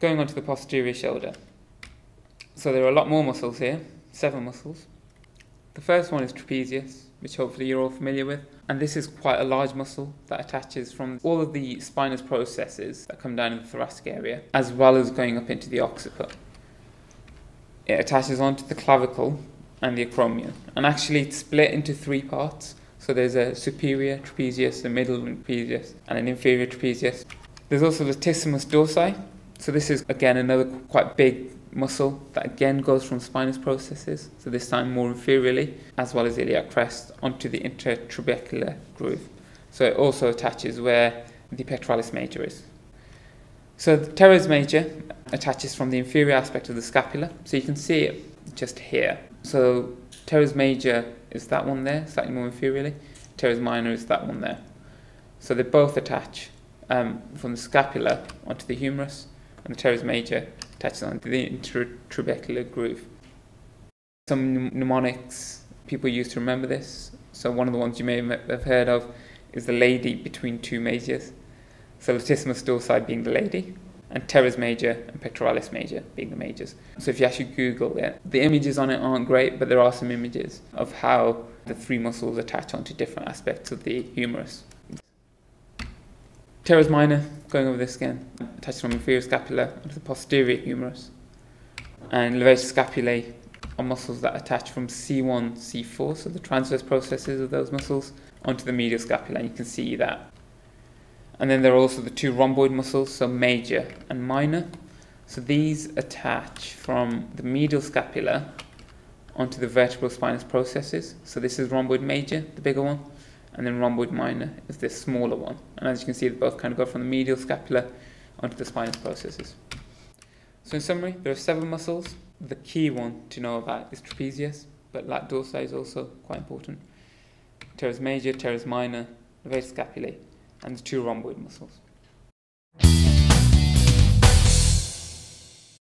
Going onto the posterior shoulder. So there are a lot more muscles here, 7 muscles. The first one is trapezius, which hopefully you're all familiar with. And this is quite a large muscle that attaches from all of the spinous processes that come down in the thoracic area, as well as going up into the occiput. It attaches onto the clavicle and the acromion, and actually it's split into 3 parts. So there's a superior trapezius, a middle trapezius, and an inferior trapezius. There's also latissimus dorsi. So this is again another quite big muscle that again goes from spinous processes, so this time more inferiorly, as well as iliac crest, onto the intertrabecular groove. So it also attaches where the pectoralis major is. So the teres major attaches from the inferior aspect of the scapula, so you can see it just here. So teres major is that one there, slightly more inferiorly. Teres minor is that one there. So they both attach from the scapula onto the humerus, and the teres major attaches onto the intertrabecular groove. Some mnemonics people use to remember this. So one of the ones you may have heard of is the lady between 2 majors. So latissimus dorsi being the lady, and teres major and pectoralis major being the majors. So if you actually Google it, the images on it aren't great, but there are some images of how the 3 muscles attach onto different aspects of the humerus. Teres minor, going over this again, attaches from inferior scapula onto the posterior humerus. And levator scapulae are muscles that attach from C1, C4, so the transverse processes of those muscles, onto the medial scapula, and you can see that. And then there are also the 2 rhomboid muscles, so major and minor. So these attach from the medial scapula onto the vertebral spinous processes. So this is rhomboid major, the bigger one, and then rhomboid minor is this smaller one. And as you can see, they both kind of go from the medial scapula onto the spinous processes. So in summary, there are 7 muscles. The key one to know about is trapezius, but lat dorsi is also quite important. Teres major, teres minor, levator scapulae, and the 2 rhomboid muscles.